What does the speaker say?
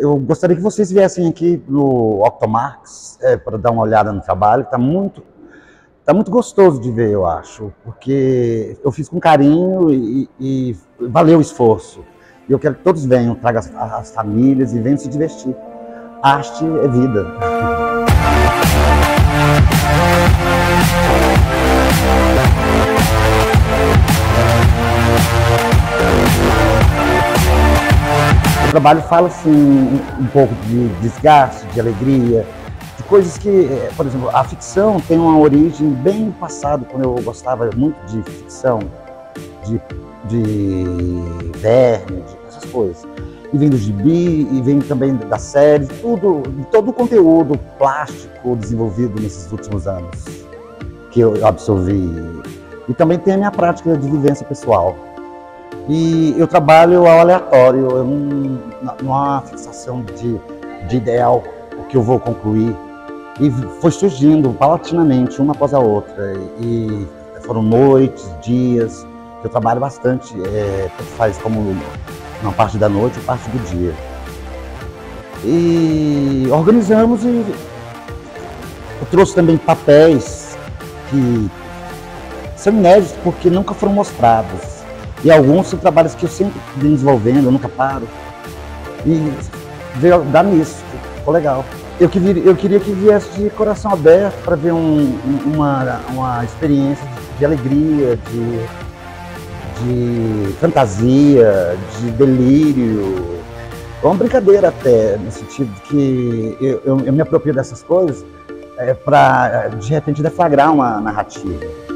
eu gostaria que vocês viessem aqui no OptoMarx para dar uma olhada no trabalho, que tá muito gostoso de ver, eu acho, porque eu fiz com carinho e valeu o esforço. E eu quero que todos venham, tragam as famílias e venham se divertir. Arte é vida. O trabalho fala assim um pouco de desgaste, de alegria, de coisas que, por exemplo, a ficção tem uma origem bem no passado, quando eu gostava muito de ficção, de verme, de essas coisas. E vem do gibi, e vem também da série, todo o conteúdo plástico desenvolvido nesses últimos anos que eu absorvi. E também tem a minha prática de vivência pessoal. E eu trabalho ao aleatório, eu não há fixação de ideal, o que eu vou concluir. E foi surgindo paulatinamente, uma após a outra. E foram noites, dias, eu trabalho bastante, faz como uma parte da noite e parte do dia. E organizamos e eu trouxe também papéis que são inéditos porque nunca foram mostrados. E alguns são trabalhos que eu sempre venho desenvolvendo, eu nunca paro. E veio dar nisso, ficou legal. Eu queria que viesse de coração aberto para ver uma experiência de alegria, de fantasia, de delírio. É uma brincadeira até, no sentido que eu me apropio dessas coisas para, de repente, deflagrar uma narrativa.